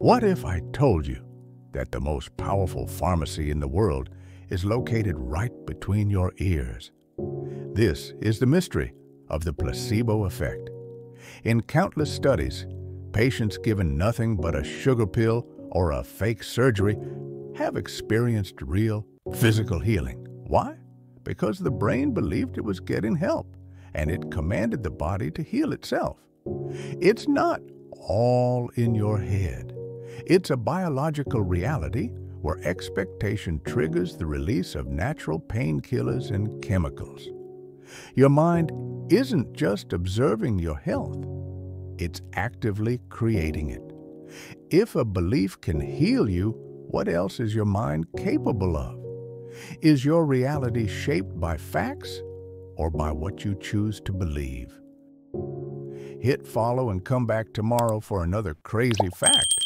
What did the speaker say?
What if I told you that the most powerful pharmacy in the world is located right between your ears? This is the mystery of the placebo effect. In countless studies, patients given nothing but a sugar pill or a fake surgery have experienced real physical healing. Why? Because the brain believed it was getting help, and it commanded the body to heal itself. It's not all in your head. It's a biological reality where expectation triggers the release of natural painkillers and chemicals. Your mind isn't just observing your health, it's actively creating it. If a belief can heal you, what else is your mind capable of? Is your reality shaped by facts or by what you choose to believe? Hit follow and come back tomorrow for another crazy fact.